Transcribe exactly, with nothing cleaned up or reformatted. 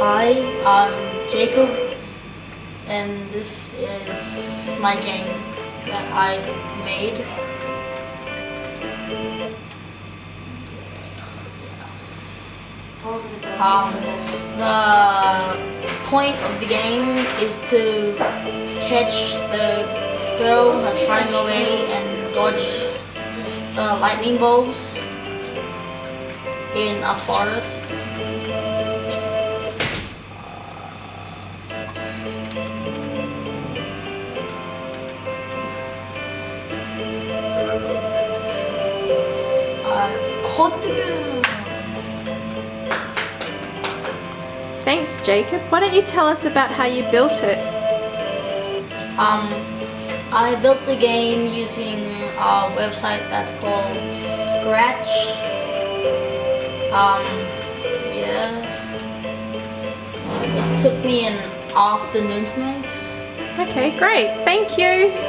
Hi, I'm Jacob, and this is my game that I made. Um, the point of the game is to catch the girl that's running away and dodge the lightning bolts in a forest. I've caught the girl. Thanks, Jacob. Why don't you tell us about how you built it? Um, I built the game using a website that's called Scratch. Um, yeah. It took me an afternoon to make. Okay, great. Thank you.